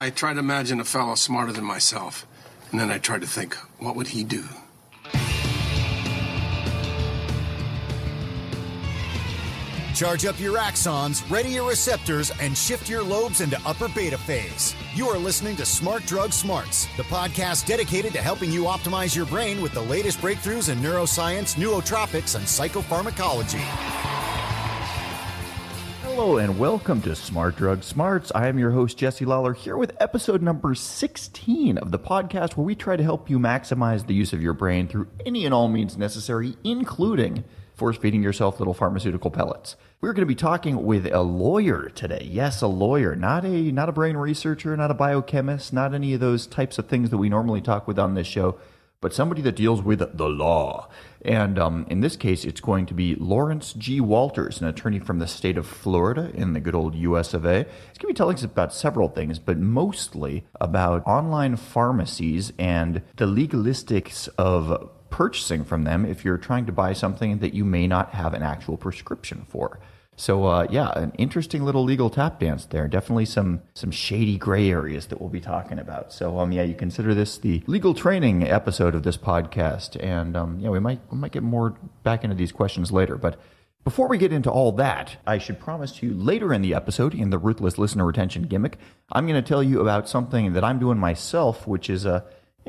I tried to imagine a fellow smarter than myself, and then I tried to think, what would he do? Charge up your axons, ready your receptors, and shift your lobes into upper beta phase. You are listening to Smart Drug Smarts, the podcast dedicated to helping you optimize your brain with the latest breakthroughs in neuroscience, nootropics, and psychopharmacology. Hello and welcome to Smart Drug Smarts. I am your host, Jesse Lawler, here with episode number 16 of the podcast, where we try to help you maximize the use of your brain through any and all means necessary, including force-feeding yourself little pharmaceutical pellets. We're going to be talking with a lawyer today. Yes, a lawyer, not a brain researcher, not a biochemist, not any of those types of things that we normally talk with on this show, but somebody that deals with the law. And in this case, it's going to be Lawrence G. Walters, an attorney from the state of Florida in the good old U.S. of A. He's going to be telling us about several things, but mostly about online pharmacies and the legalistics of purchasing from them if you're trying to buy something that you may not have an actual prescription for. So yeah, an interesting little legal tap dance there. Definitely some shady gray areas that we'll be talking about. So yeah, you consider this the legal training episode of this podcast, and yeah, we might get more back into these questions later. But before we get into all that, I should promise to you later in the episode, in the Ruthless Listener Retention gimmick, I'm going to tell you about something that I'm doing myself, which is a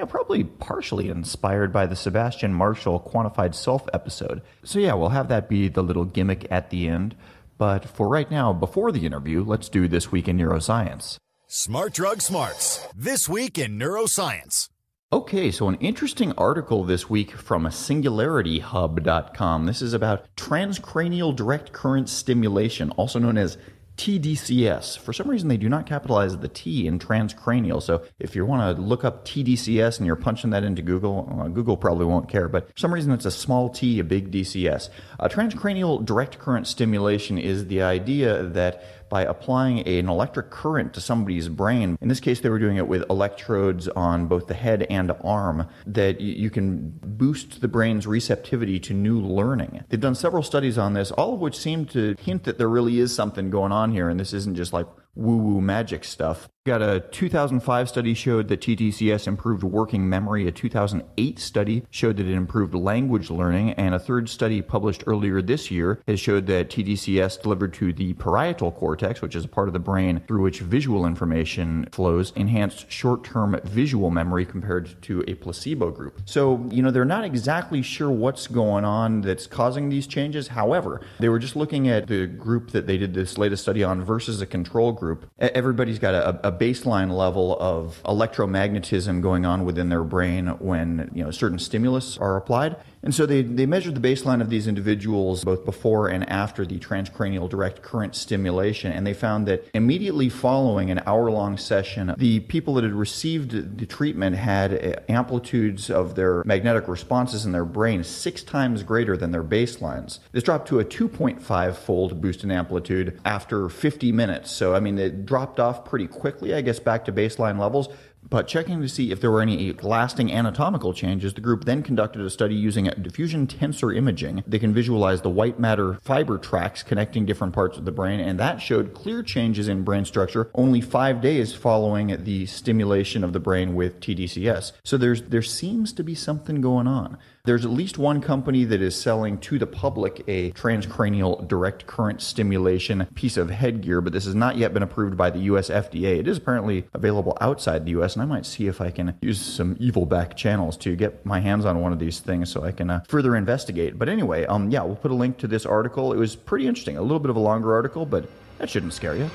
probably partially inspired by the Sebastian Marshall Quantified Self episode. So yeah, we'll have that be the little gimmick at the end. But for right now, before the interview, let's do This Week in Neuroscience. Smart Drug Smarts, This Week in Neuroscience. Okay, so an interesting article this week from SingularityHub.com. This is about transcranial direct-current stimulation, also known as tDCS. For some reason, they do not capitalize the T in transcranial. So if you want to look up tDCS and you're punching that into Google, Google probably won't care. But for some reason, it's a small T, a big DCS. Transcranial direct current stimulation is the idea that by applying an electric current to somebody's brain, in this case, they were doing it with electrodes on both the head and arm, that you can boost the brain's receptivity to new learning. They've done several studies on this, all of which seem to hint that there really is something going on here, and this isn't just like woo-woo magic stuff. Got a 2005 study showed that tDCS improved working memory, a 2008 study showed that it improved language learning, and a third study published earlier this year has showed that tDCS delivered to the parietal cortex, which is a part of the brain through which visual information flows, enhanced short-term visual memory compared to a placebo group. So, you know, they're not exactly sure what's going on that's causing these changes. However, they were just looking at the group that they did this latest study on versus a control group. Everybody's got a baseline level of electromagnetism going on within their brain when, you know, certain stimulus are applied. And so they measured the baseline of these individuals both before and after the transcranial direct current stimulation, and they found that immediately following an hour-long session, the people that had received the treatment had amplitudes of their magnetic responses in their brain 6 times greater than their baselines. This dropped to a 2.5-fold boost in amplitude after 50 minutes. So, I mean, it dropped off pretty quickly, I guess, back to baseline levels. But checking to see if there were any lasting anatomical changes, the group then conducted a study using diffusion tensor imaging. They can visualize the white matter fiber tracks connecting different parts of the brain, and that showed clear changes in brain structure only 5 days following the stimulation of the brain with tDCS. So there seems to be something going on. There's at least one company that is selling to the public a transcranial direct current stimulation piece of headgear, but this has not yet been approved by the U.S. FDA. It is apparently available outside the U.S., and I might see if I can use some evil back channels to get my hands on one of these things so I can further investigate. But anyway, yeah, we'll put a link to this article. It was pretty interesting. A little bit of a longer article, but that shouldn't scare you.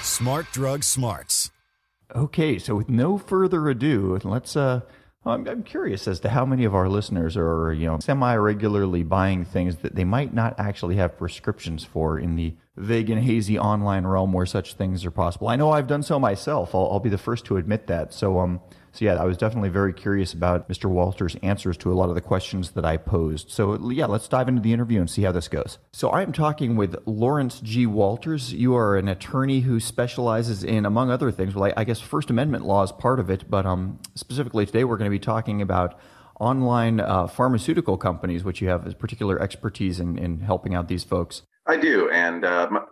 Smart Drug Smarts. Okay, so with no further ado, let's I'm curious as to how many of our listeners are, you know, semi-regularly buying things that they might not actually have prescriptions for in the vague and hazy online realm where such things are possible. I know I've done so myself. I'll be the first to admit that. So yeah, I was definitely very curious about Mr. Walters' answers to a lot of the questions that I posed. So yeah, let's dive into the interview and see how this goes. So I'm talking with Lawrence G. Walters. You are an attorney who specializes in, among other things, well, I guess First Amendment law is part of it, but specifically today we're going to be talking about online pharmaceutical companies, which you have a particular expertise in helping out these folks. I do, and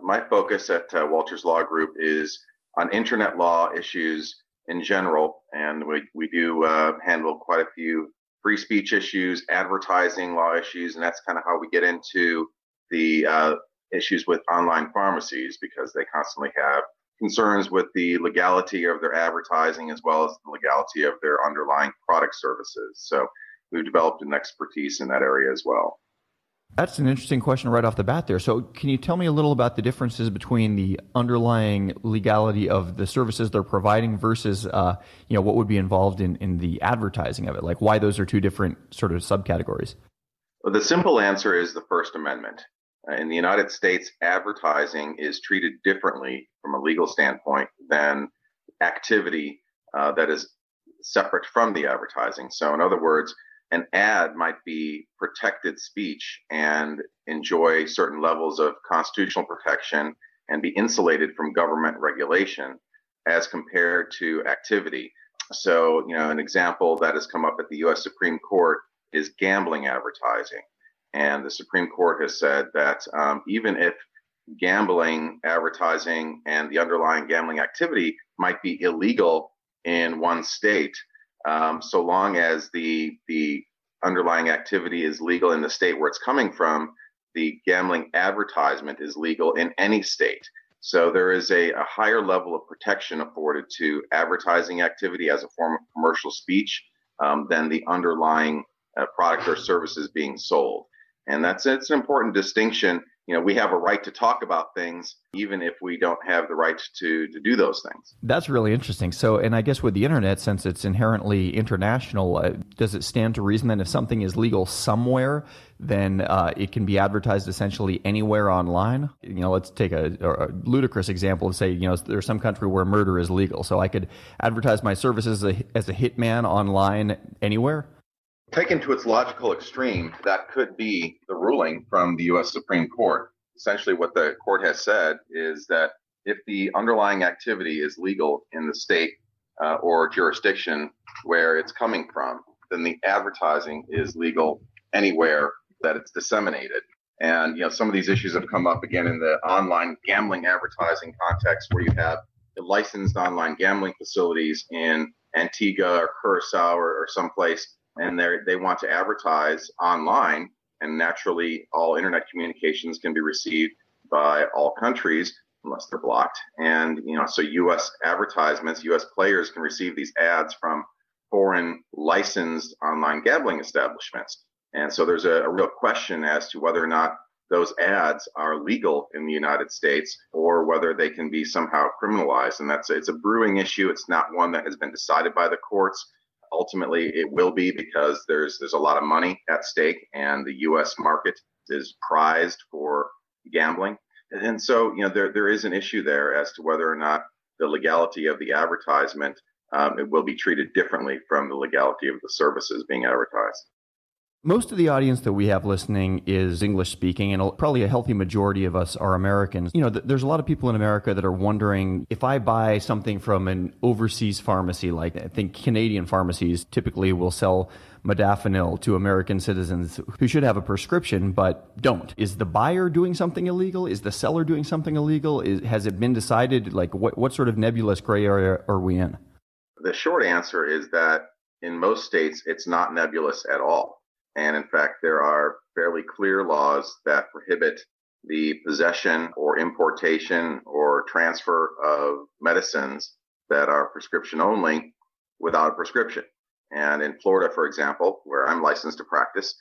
my focus at Walters Law Group is on internet law issues in general, and we do handle quite a few free speech issues, advertising law issues, and that's kind of how we get into the issues with online pharmacies, because they constantly have concerns with the legality of their advertising as well as the legality of their underlying product services. So we've developed an expertise in that area as well. That's an interesting question right off the bat there. So can you tell me a little about the differences between the underlying legality of the services they're providing versus what would be involved in the advertising of it, like why those are two different sort of subcategories? Well, the simple answer is the First Amendment. In the United States, advertising is treated differently from a legal standpoint than activity that is separate from the advertising. So in other words, an ad might be protected speech and enjoy certain levels of constitutional protection and be insulated from government regulation as compared to activity. So, an example that has come up at the U.S. Supreme Court is gambling advertising. And the Supreme Court has said that even if gambling advertising and the underlying gambling activity might be illegal in one state, so long as the underlying activity is legal in the state where it's coming from, the gambling advertisement is legal in any state. So there is a higher level of protection afforded to advertising activity as a form of commercial speech than the underlying product or services being sold. And it's an important distinction. We have a right to talk about things, even if we don't have the right to do those things. That's really interesting. So, and I guess with the internet, since it's inherently international, does it stand to reason that if something is legal somewhere, then it can be advertised essentially anywhere online? Let's take a ludicrous example and say, there's some country where murder is legal. So I could advertise my services as a hitman online anywhere? Taken to its logical extreme, that could be the ruling from the U.S. Supreme Court. Essentially, what the court has said is that if the underlying activity is legal in the state or jurisdiction where it's coming from, then the advertising is legal anywhere that it's disseminated. And, some of these issues have come up again in the online gambling advertising context, where you have the licensed online gambling facilities in Antigua or Curacao or someplace, and they want to advertise online, and naturally all internet communications can be received by all countries unless they're blocked. And, so U.S. advertisements, U.S. players can receive these ads from foreign licensed online gambling establishments. And so there's a real question as to whether or not those ads are legal in the United States or whether they can be somehow criminalized. And it's a brewing issue. It's not one that has been decided by the courts. Ultimately, it will be, because there's a lot of money at stake, and the U.S. market is prized for gambling. And so, there is an issue there as to whether or not the legality of the advertisement, it will be treated differently from the legality of the services being advertised. Most of the audience that we have listening is English speaking, and probably a healthy majority of us are Americans. There's a lot of people in America that are wondering, if I buy something from an overseas pharmacy, like I think Canadian pharmacies typically will sell modafinil to American citizens who should have a prescription but don't. Is the buyer doing something illegal? Is the seller doing something illegal? Has it been decided? Like what sort of nebulous gray area are we in? The short answer is that in most states, it's not nebulous at all. And in fact, there are fairly clear laws that prohibit the possession or importation or transfer of medicines that are prescription only without a prescription. And in Florida, for example, where I'm licensed to practice,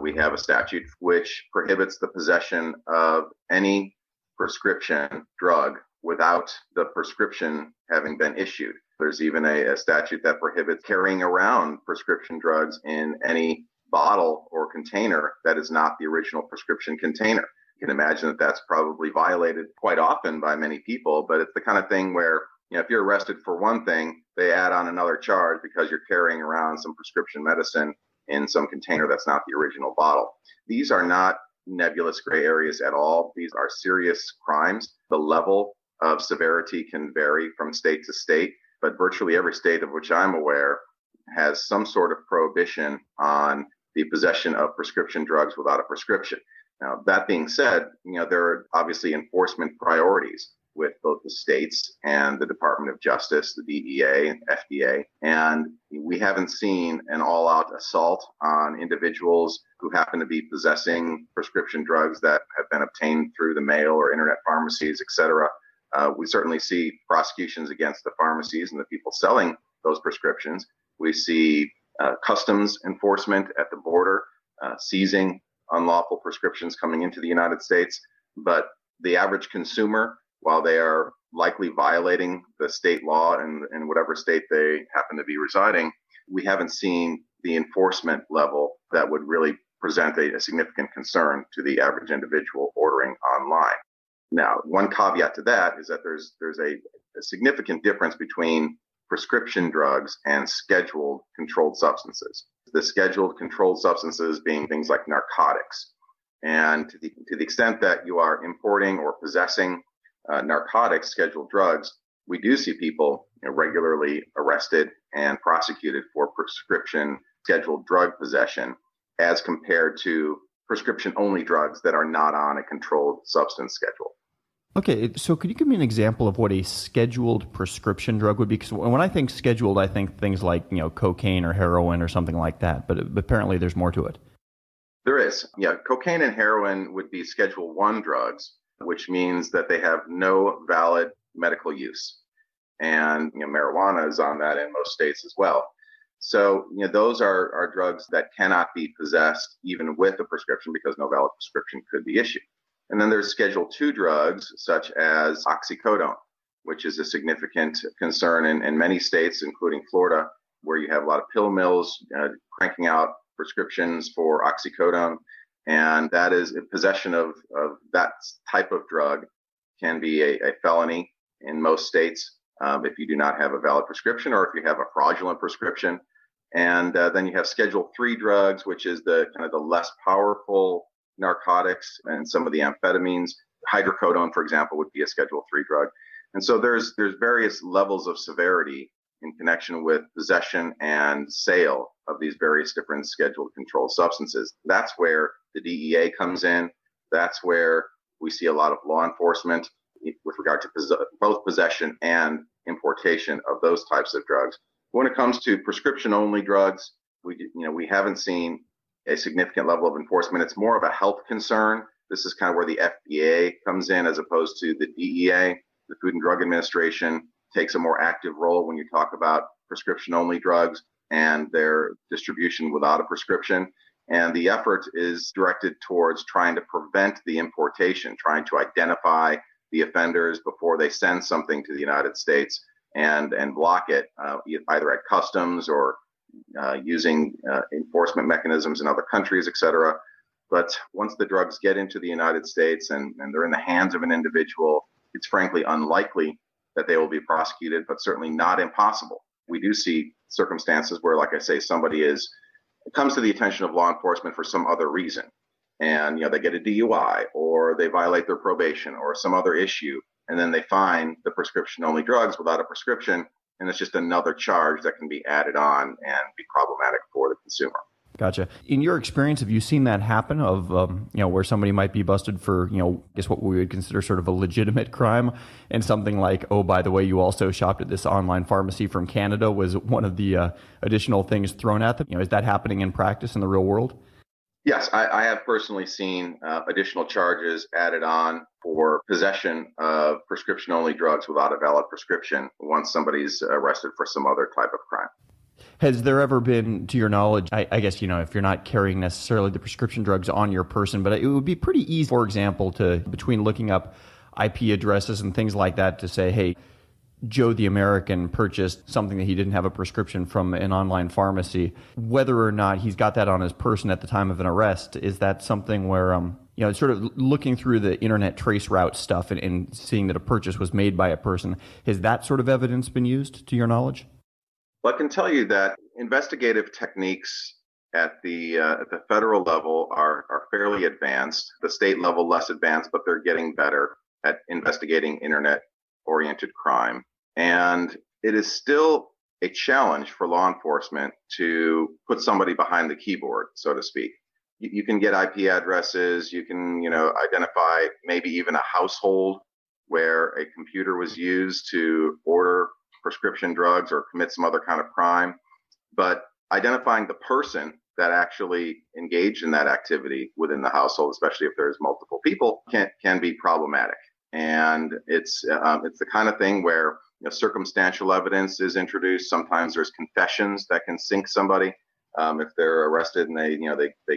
we have a statute which prohibits the possession of any prescription drug without the prescription having been issued. There's even a statute that prohibits carrying around prescription drugs in any bottle or container that is not the original prescription container. You can imagine that that's probably violated quite often by many people, but it's the kind of thing where, if you're arrested for one thing, they add on another charge because you're carrying around some prescription medicine in some container that's not the original bottle. These are not nebulous gray areas at all. These are serious crimes. The level of severity can vary from state to state, but virtually every state of which I'm aware has some sort of prohibition on the possession of prescription drugs without a prescription. Now, that being said, there are obviously enforcement priorities. with both the states and the Department of Justice, the DEA, and FDA. And we haven't seen an all-out assault on individuals who happen to be possessing prescription drugs that have been obtained through the mail or internet pharmacies, et cetera. We certainly see prosecutions against the pharmacies and the people selling those prescriptions. We see customs enforcement at the border seizing unlawful prescriptions coming into the United States. But the average consumer, while they are likely violating the state law in whatever state they happen to be residing, we haven't seen the enforcement level that would really present a significant concern to the average individual ordering online. Now, one caveat to that is that there's a significant difference between prescription drugs and scheduled controlled substances. The scheduled controlled substances being things like narcotics. And to the extent that you are importing or possessing narcotics, scheduled drugs, we do see people regularly arrested and prosecuted for prescription scheduled drug possession as compared to prescription-only drugs that are not on a controlled substance schedule. Okay, so could you give me an example of what a scheduled prescription drug would be? Because when I think scheduled, I think things like, cocaine or heroin or something like that, but apparently there's more to it. There is. Yeah, cocaine and heroin would be Schedule I drugs, which means that they have no valid medical use. And marijuana is on that in most states as well. So those are drugs that cannot be possessed even with a prescription because no valid prescription could be issued. And then there's Schedule II drugs such as oxycodone, which is a significant concern in many states, including Florida, where you have a lot of pill mills cranking out prescriptions for oxycodone. And that is possession of that type of drug can be a felony in most states. If you do not have a valid prescription or if you have a fraudulent prescription. And then you have Schedule III drugs, which is the kind of the less powerful narcotics and some of the amphetamines. Hydrocodone, for example, would be a Schedule III drug. And so there's various levels of severity in connection with possession and sale of these various different scheduled controlled substances. That's where the DEA comes in. That's where we see a lot of law enforcement with regard to both possession and importation of those types of drugs. When it comes to prescription-only drugs, we haven't seen a significant level of enforcement. It's more of a health concern. This is kind of where the FDA comes in as opposed to the DEA. The Food and Drug Administration takes a more active role when you talk about prescription-only drugs and their distribution without a prescription. And the effort is directed towards trying to prevent the importation, trying to identify the offenders before they send something to the United States and block it, either at customs or using enforcement mechanisms in other countries, et cetera. But once the drugs get into the United States and they're in the hands of an individual, it's frankly unlikely that they will be prosecuted, but certainly not impossible. We do see circumstances where, like I say, somebody comes to the attention of law enforcement for some other reason. And they get a DUI or they violate their probation or some other issue, and then they find the prescription-only drugs without a prescription, and it's just another charge that can be added on and be problematic for the consumer. Gotcha. In your experience, have you seen that happen of, where somebody might be busted for, I guess what we would consider sort of a legitimate crime and something like, oh, by the way, you also shopped at this online pharmacy from Canada was one of the additional things thrown at them? Is that happening in practice in the real world? Yes, I have personally seen additional charges added on for possession of prescription-only drugs without a valid prescription once somebody's arrested for some other type of crime. Has there ever been, to your knowledge, I guess, if you're not carrying necessarily the prescription drugs on your person, but it would be pretty easy, for example, between looking up IP addresses and things like that to say, hey, Joe the American purchased something that he didn't have a prescription from an online pharmacy. Whether or not he's got that on his person at the time of an arrest, is that something where, it's sort of looking through the internet trace route stuff and seeing that a purchase was made by a person. Has that sort of evidence been used, to your knowledge? Well, I can tell you that investigative techniques at the federal level are fairly advanced. The state level, less advanced, but they're getting better at investigating internet-oriented crime. And it is still a challenge for law enforcement to put somebody behind the keyboard, so to speak. You can get IP addresses, you can, identify maybe even a household where a computer was used to order prescription drugs or commit some other kind of crime, but identifying the person that actually engaged in that activity within the household, especially if there's multiple people, can be problematic. And it's the kind of thing where, you know, circumstantial evidence is introduced. Sometimes there's confessions that can sink somebody. If they're arrested and they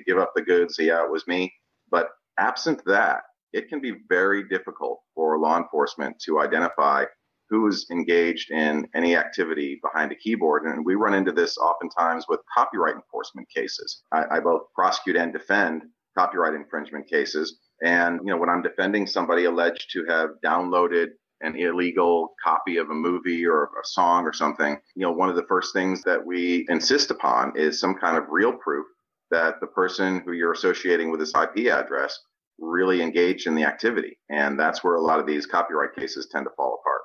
give up the goods, yeah, it was me. But absent that, it can be very difficult for law enforcement to identify who is engaged in any activity behind a keyboard. And we run into this oftentimes with copyright enforcement cases. I both prosecute and defend copyright infringement cases. And, you know, when I'm defending somebody alleged to have downloaded an illegal copy of a movie or a song or something, you know, one of the first things that we insist upon is some kind of real proof that the person who you're associating with this IP address really engaged in the activity. And that's where a lot of these copyright cases tend to fall apart.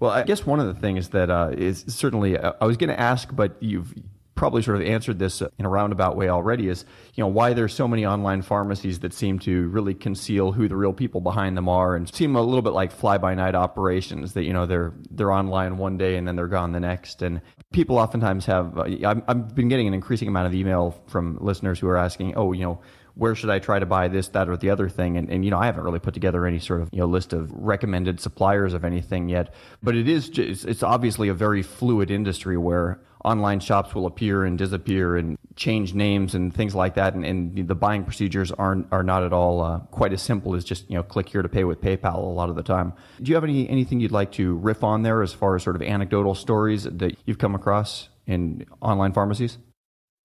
Well, I guess one of the things that is certainly, I was going to ask, but you've probably sort of answered this in a roundabout way already, is, you know, why there's so many online pharmacies that seem to really conceal who the real people behind them are and seem a little bit like fly-by-night operations that, you know, they're online one day and then they're gone the next. And people oftentimes have, I've been getting an increasing amount of email from listeners who are asking, oh, you know, where should I try to buy this, that, or the other thing? And, you know, I haven't really put together any sort of, you know, list of recommended suppliers of anything yet, but it is just, it's obviously a very fluid industry where online shops will appear and disappear and change names and things like that. And the buying procedures are not at all quite as simple as just, you know, click here to pay with PayPal a lot of the time. Do you have anything you'd like to riff on there as far as sort of anecdotal stories that you've come across in online pharmacies?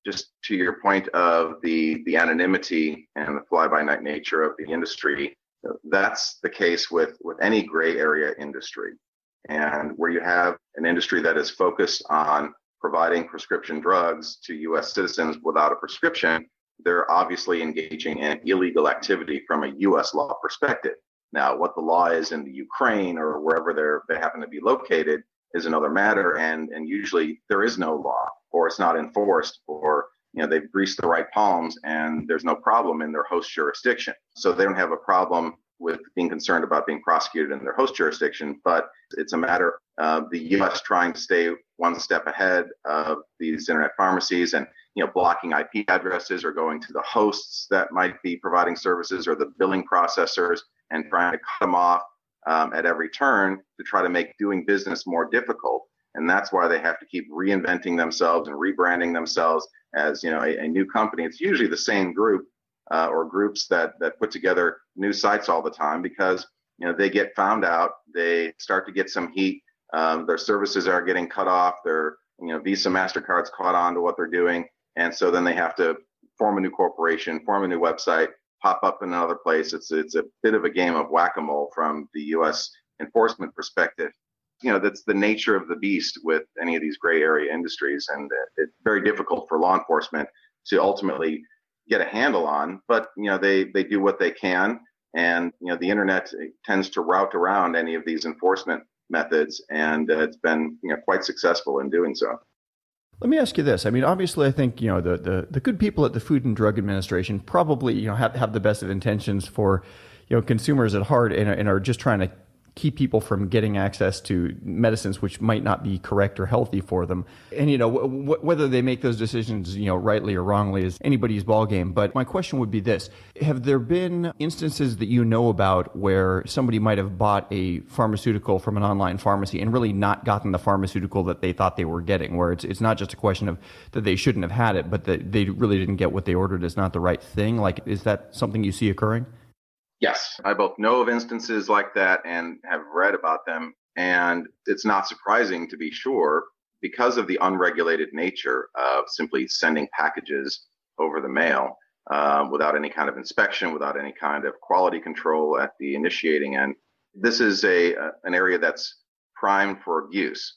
Just to your point of the anonymity and the fly-by-night nature of the industry, that's the case with any gray area industry. And where you have an industry that is focused on providing prescription drugs to U.S. citizens without a prescription, they're obviously engaging in illegal activity from a U.S. law perspective. Now, what the law is in the Ukraine or wherever they happen to be located is another matter, and usually there is no law, or it's not enforced, or, you know, they've greased the right palms and there's no problem in their host jurisdiction. So they don't have a problem with being concerned about being prosecuted in their host jurisdiction, but it's a matter of the U.S. trying to stay one step ahead of these internet pharmacies and, you know, blocking IP addresses or going to the hosts that might be providing services or the billing processors and trying to cut them off at every turn to try to make doing business more difficult. And that's why they have to keep reinventing themselves and rebranding themselves as, you know, a new company. It's usually the same group or groups that put together new sites all the time because, you know, they get found out, they start to get some heat, their services are getting cut off, their, you know, Visa, MasterCard's caught on to what they're doing. And so then they have to form a new corporation, form a new website, pop up in another place. It's a bit of a game of whack-a-mole from the U.S. enforcement perspective. You know, that's the nature of the beast with any of these gray area industries, and it's very difficult for law enforcement to ultimately get a handle on, but, you know, they do what they can, and, you know, the internet tends to route around any of these enforcement methods, and it's been, you know, quite successful in doing so. Let me ask you this. I mean, obviously, I think, you know, the good people at the Food and Drug Administration probably, you know, have the best of intentions for, you know, consumers at heart and are just trying to keep people from getting access to medicines which might not be correct or healthy for them. And, you know, whether they make those decisions, you know, rightly or wrongly is anybody's ballgame. But my question would be this. Have there been instances that you know about where somebody might have bought a pharmaceutical from an online pharmacy and really not gotten the pharmaceutical that they thought they were getting, where it's not just a question of that they shouldn't have had it, but that they really didn't get what they ordered is not the right thing? Like, is that something you see occurring? Yes, I both know of instances like that and have read about them, and it's not surprising, to be sure, because of the unregulated nature of simply sending packages over the mail without any kind of inspection, without any kind of quality control at the initiating end. This is an area that's primed for abuse,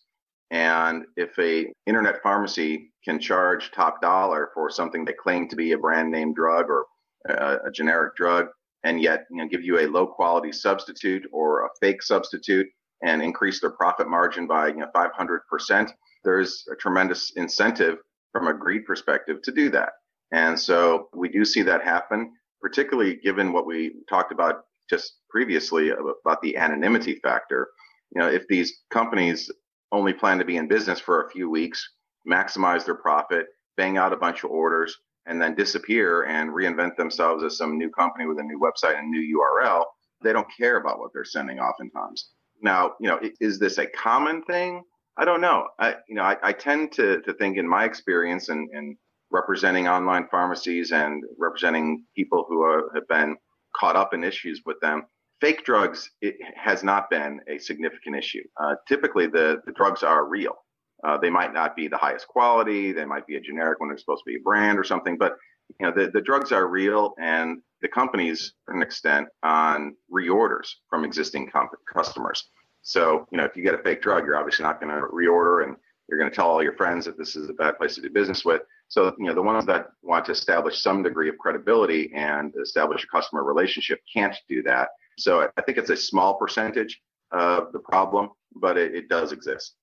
and if an internet pharmacy can charge top dollar for something they claim to be a brand name drug or a generic drug, and yet, you know, give you a low quality substitute or a fake substitute and increase their profit margin by, you know, 500%, there's a tremendous incentive from a greed perspective to do that. And so we do see that happen, particularly given what we talked about just previously about the anonymity factor. You know, if these companies only plan to be in business for a few weeks, maximize their profit, bang out a bunch of orders, and then disappear and reinvent themselves as some new company with a new website and new URL, they don't care about what they're sending oftentimes. Now, you know, is this a common thing? I don't know. I tend to think, in my experience and representing online pharmacies and representing people who are, have been caught up in issues with them, fake drugs, it has not been a significant issue. Typically, the drugs are real. They might not be the highest quality. They might be a generic when they're supposed to be a brand or something. But you know, the drugs are real, and the companies, to an extent, on reorders from existing customers. So you know, if you get a fake drug, you're obviously not going to reorder, and you're going to tell all your friends that this is a bad place to do business with. So you know, the ones that want to establish some degree of credibility and establish a customer relationship can't do that. So I think it's a small percentage of the problem, but it does exist.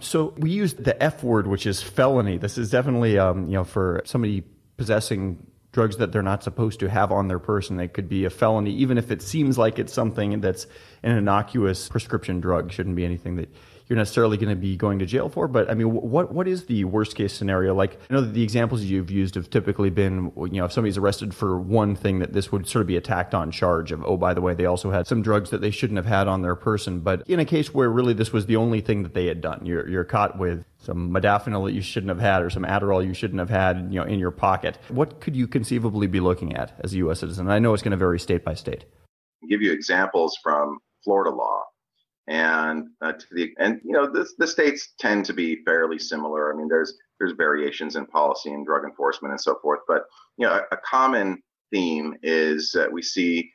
So we used the F word, which is felony. This is definitely, you know, for somebody possessing drugs that they're not supposed to have on their person. It could be a felony, even if it seems like it's something that's an innocuous prescription drug. Shouldn't be anything that you're necessarily going to be going to jail for. But I mean, what is the worst case scenario? Like, I know that the examples you've used have typically been, you know, if somebody's arrested for one thing, that this would sort of be a tacked on charge of, oh, by the way, they also had some drugs that they shouldn't have had on their person. But in a case where really this was the only thing that they had done, you're caught with some modafinil that you shouldn't have had or some Adderall you shouldn't have had, you know, in your pocket. What could you conceivably be looking at as a U.S. citizen? I know it's going to vary state by state. I'll give you examples from Florida law. And you know, the states tend to be fairly similar. I mean, there's variations in policy and drug enforcement and so forth. But you know, a common theme is that we see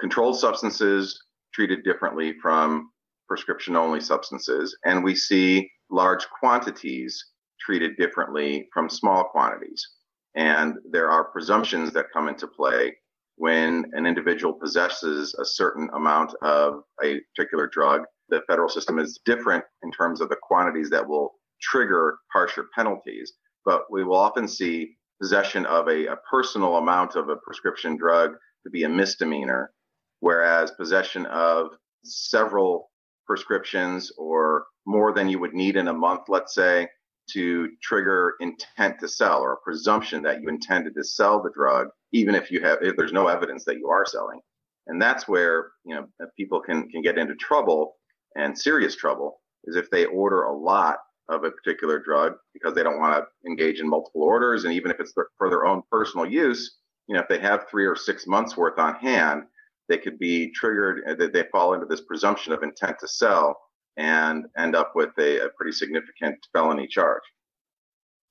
controlled substances treated differently from prescription-only substances, and we see large quantities treated differently from small quantities. And there are presumptions that come into play when an individual possesses a certain amount of a particular drug. The federal system is different in terms of the quantities that will trigger harsher penalties. But we will often see possession of a personal amount of a prescription drug to be a misdemeanor, whereas possession of several prescriptions or more than you would need in a month, let's say, to trigger intent to sell or a presumption that you intended to sell the drug, even if there's no evidence that you are selling. And that's where, you know, people can get into trouble, and serious trouble, is if they order a lot of a particular drug because they don't want to engage in multiple orders. And even if it's for their own personal use, you know, if they have 3 or 6 months worth on hand, they could be triggered, that they fall into this presumption of intent to sell and end up with a pretty significant felony charge.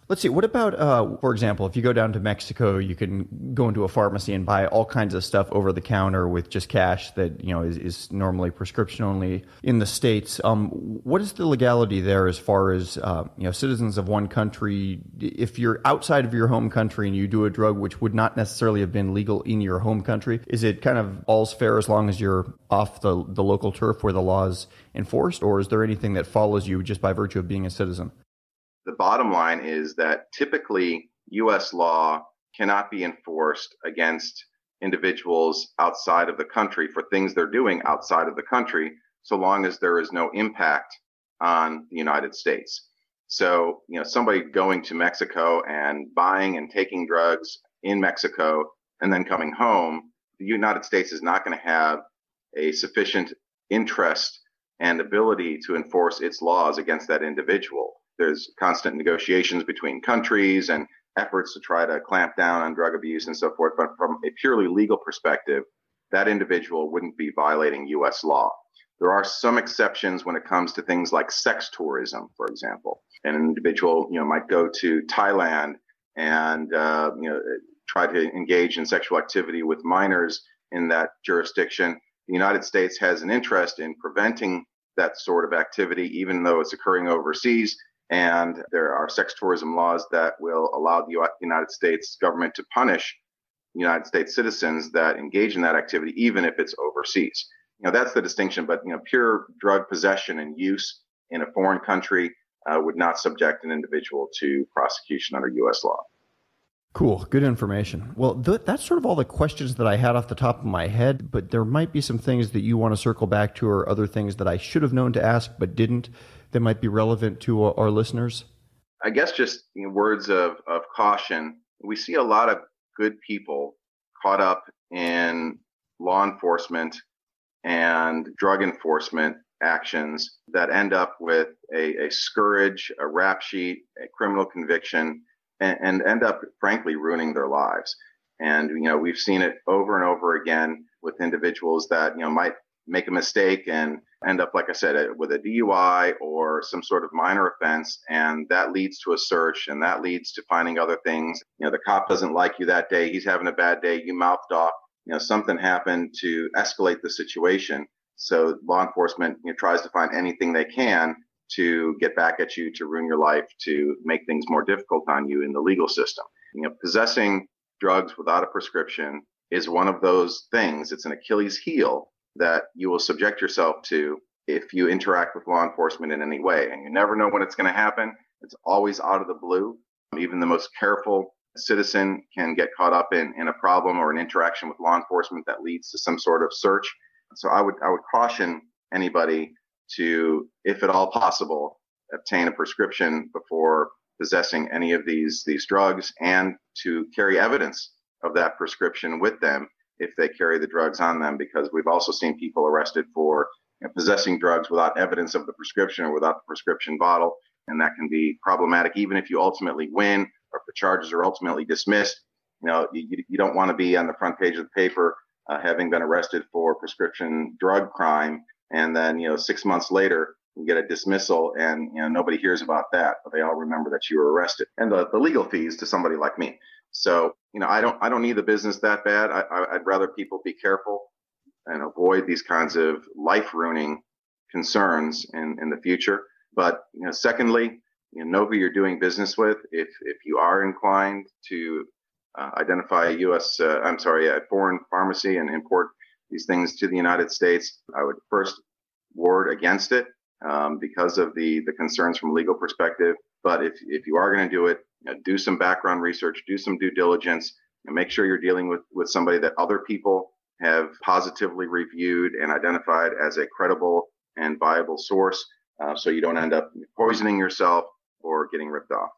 Let's see, what about, for example, if you go down to Mexico, you can go into a pharmacy and buy all kinds of stuff over the counter with just cash that, you know, is normally prescription only in the States. What is the legality there as far as, you know, citizens of one country? If you're outside of your home country and you do a drug which would not necessarily have been legal in your home country, is it kind of all's fair as long as you're off the local turf where the law is enforced? Or is there anything that follows you just by virtue of being a citizen? The bottom line is that typically U.S. law cannot be enforced against individuals outside of the country for things they're doing outside of the country, so long as there is no impact on the United States. So, you know, somebody going to Mexico and buying and taking drugs in Mexico and then coming home, the United States is not going to have a sufficient interest and ability to enforce its laws against that individual. There's constant negotiations between countries and efforts to try to clamp down on drug abuse and so forth. But from a purely legal perspective, that individual wouldn't be violating U.S. law. There are some exceptions when it comes to things like sex tourism, for example. An individual, you know, might go to Thailand and you know, try to engage in sexual activity with minors in that jurisdiction. The United States has an interest in preventing that sort of activity, even though it's occurring overseas. And there are sex tourism laws that will allow the United States government to punish United States citizens that engage in that activity, even if it's overseas. You know, that's the distinction. But, you know, pure drug possession and use in a foreign country would not subject an individual to prosecution under U.S. law. Cool. Good information. Well, that's sort of all the questions that I had off the top of my head, but there might be some things that you want to circle back to or other things that I should have known to ask but didn't that might be relevant to our listeners. I guess just words of caution. We see a lot of good people caught up in law enforcement and drug enforcement actions that end up with a scourge, a rap sheet, a criminal conviction, and end up, frankly, ruining their lives. And, we've seen it over and over again with individuals that, might make a mistake and end up, like I said, with a DUI or some sort of minor offense. And that leads to a search and that leads to finding other things. The cop doesn't like you that day. He's having a bad day. You mouthed off. Something happened to escalate the situation. So law enforcement tries to find anything they can to get back at you, to ruin your life, to make things more difficult on you in the legal system. Possessing drugs without a prescription is one of those things. It's an Achilles heel that you will subject yourself to if you interact with law enforcement in any way. And you never know when it's going to happen. It's always out of the blue. Even the most careful citizen can get caught up in a problem or an interaction with law enforcement that leads to some sort of search. So I would caution anybody to, if at all possible, obtain a prescription before possessing any of these drugs, and to carry evidence of that prescription with them if they carry the drugs on them, because we've also seen people arrested for possessing drugs without evidence of the prescription or without the prescription bottle, and that can be problematic. Even if you ultimately win or if the charges are ultimately dismissed, you don't want to be on the front page of the paper having been arrested for prescription drug crime, and then 6 months later you get a dismissal, and nobody hears about that, but they all remember that you were arrested, and the legal fees to somebody like me. So I don't need the business that bad. I'd rather people be careful and avoid these kinds of life-ruining concerns in the future. But secondly, know who you're doing business with. If you are inclined to identify a foreign pharmacy and import these things to the United States, I would first ward against it because of the concerns from a legal perspective. But if you are going to do it, do some background research, do some due diligence, and make sure you're dealing with somebody that other people have positively reviewed and identified as a credible and viable source, so you don't end up poisoning yourself or getting ripped off.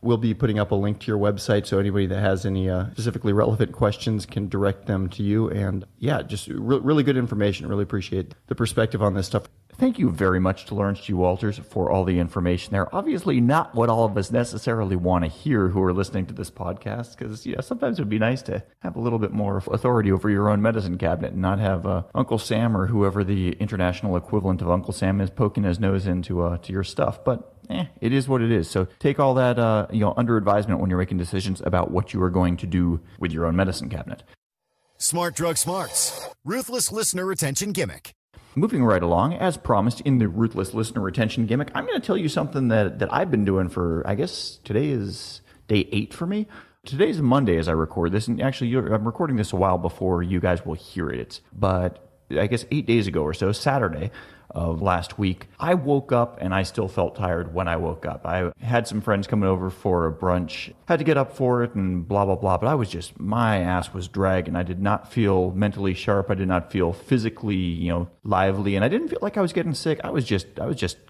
We'll be putting up a link to your website, so anybody that has any specifically relevant questions can direct them to you. And yeah, just really good information. Really appreciate the perspective on this stuff. Thank you very much to Lawrence G. Walters for all the information there. Obviously not what all of us necessarily want to hear who are listening to this podcast, because sometimes it would be nice to have a little bit more authority over your own medicine cabinet and not have Uncle Sam or whoever the international equivalent of Uncle Sam is poking his nose into your stuff. But it is what it is. So take all that under advisement when you're making decisions about what you are going to do with your own medicine cabinet. Smart Drug Smarts. Ruthless listener retention gimmick. Moving right along, as promised in the Ruthless Listener Retention gimmick, I'm going to tell you something that I've been doing for, I guess today is day 8 for me. Today's Monday as I record this, and actually I'm recording this a while before you guys will hear it, but I guess 8 days ago or so, Saturday of last week, I woke up and I still felt tired when I woke up. I had some friends coming over for a brunch, had to get up for it and blah, blah, blah. But my ass was dragging. I did not feel mentally sharp. I did not feel physically, lively. And I didn't feel like I was getting sick. I was just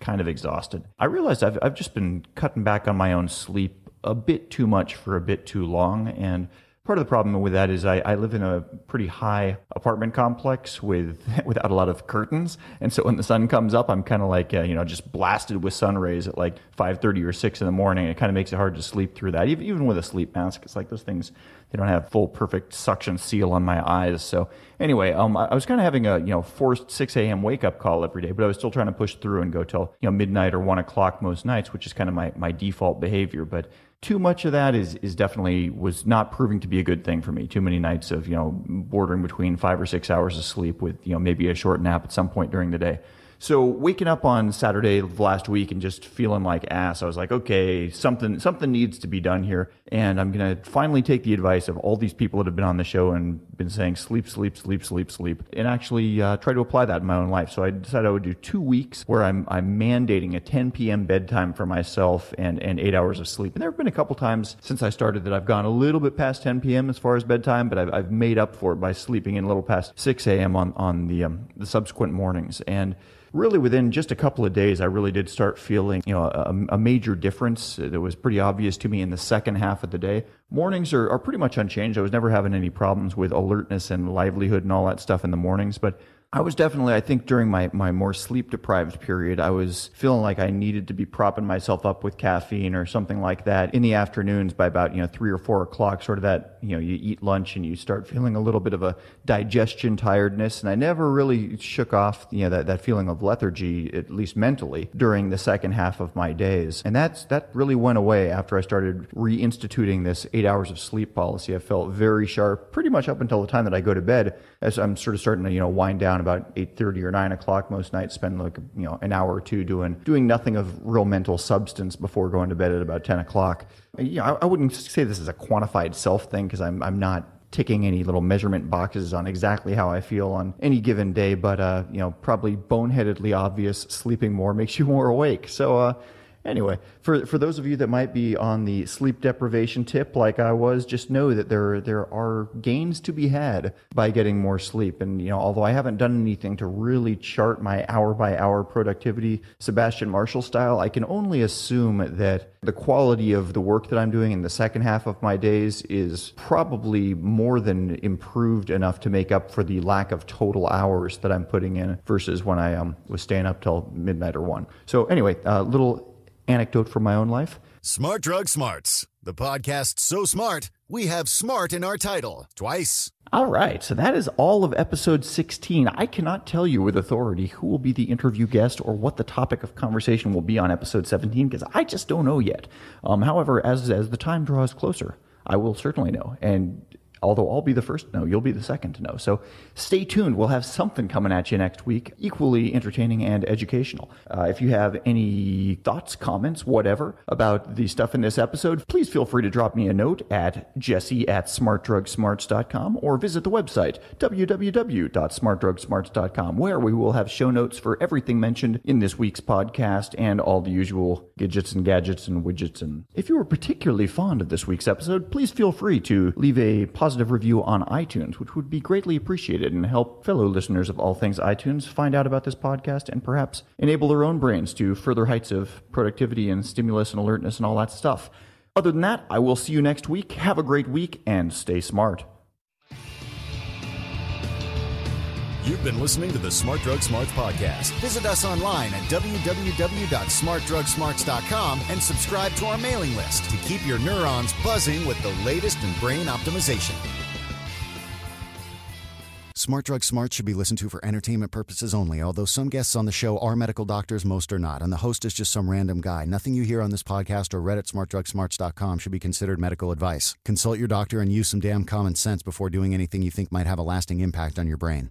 kind of exhausted. I realized I've just been cutting back on my own sleep a bit too much for a bit too long. And part of the problem with that is I live in a pretty high apartment complex without a lot of curtains. And so when the sun comes up, I'm kind of like, just blasted with sun rays at like 5:30 or 6 in the morning. It kind of makes it hard to sleep through that. Even with a sleep mask, it's like those things, they don't have full perfect suction seal on my eyes. So anyway, I was kind of having a forced 6 a.m. wake up call every day, but I was still trying to push through and go till midnight or 1 o'clock most nights, which is kind of my default behavior. But too much of that is definitely was not proving to be a good thing for me. Too many nights of, bordering between 5 or 6 hours of sleep with, maybe a short nap at some point during the day. So waking up on Saturday of last week and just feeling like ass, I was like, okay, something needs to be done here. And I'm going to finally take the advice of all these people that have been on the show and been saying sleep, sleep, sleep, sleep, sleep, and actually try to apply that in my own life. So I decided I would do 2 weeks where I'm mandating a 10 p.m. bedtime for myself and 8 hours of sleep. And there have been a couple times since I started that I've gone a little bit past 10 p.m. as far as bedtime, but I've made up for it by sleeping in a little past 6 a.m. on the subsequent mornings. And really within just a couple of days, I really did start feeling, a major difference that was pretty obvious to me in the second half of the day. Mornings are pretty much unchanged. I was never having any problems with alertness and livelihood and all that stuff in the mornings, but I was definitely, I think during my more sleep-deprived period, I was feeling like I needed to be propping myself up with caffeine or something like that in the afternoons by about, 3 or 4 o'clock, sort of that, you eat lunch and you start feeling a little bit of a digestion tiredness. And I never really shook off, that feeling of lethargy, at least mentally, during the second half of my days. And that really went away after I started reinstituting this 8 hours of sleep policy. I felt very sharp pretty much up until the time that I go to bed, as I'm sort of starting to, wind down about 8:30 or 9 o'clock most nights, spend like, an hour or two doing nothing of real mental substance before going to bed at about 10 o'clock. I wouldn't say this is a quantified self thing because I'm not ticking any little measurement boxes on exactly how I feel on any given day, but, probably boneheadedly obvious, sleeping more makes you more awake. So, anyway, for those of you that might be on the sleep deprivation tip like I was, just know that there are gains to be had by getting more sleep. And, although I haven't done anything to really chart my hour-by-hour productivity Sebastian Marshall style, I can only assume that the quality of the work that I'm doing in the second half of my days is probably more than improved enough to make up for the lack of total hours that I'm putting in versus when I was staying up till midnight or 1. So anyway, a little anecdote from my own life. Smart Drug Smarts, the podcast so smart, we have smart in our title twice. All right, so that is all of episode 16. I cannot tell you with authority who will be the interview guest or what the topic of conversation will be on episode 17 because I just don't know yet. However, as the time draws closer, I will certainly know. And although I'll be the first to know, you'll be the second to know. So stay tuned. We'll have something coming at you next week, equally entertaining and educational. If you have any thoughts, comments, whatever, about the stuff in this episode, please feel free to drop me a note at jesse@smartdrugsmarts.com or visit the website, www.smartdrugsmarts.com, where we will have show notes for everything mentioned in this week's podcast and all the usual gidgets and gadgets and widgets. And if you were particularly fond of this week's episode, please feel free to leave a positive review on iTunes, which would be greatly appreciated and help fellow listeners of all things iTunes find out about this podcast and perhaps enable their own brains to further heights of productivity and stimulus and alertness and all that stuff. Other than that, I will see you next week. Have a great week and stay smart. You've been listening to the Smart Drug Smarts podcast. Visit us online at www.smartdrugsmarts.com and subscribe to our mailing list to keep your neurons buzzing with the latest in brain optimization. Smart Drug Smarts should be listened to for entertainment purposes only, although some guests on the show are medical doctors, most are not, and the host is just some random guy. Nothing you hear on this podcast or read at smartdrugsmarts.com should be considered medical advice. Consult your doctor and use some damn common sense before doing anything you think might have a lasting impact on your brain.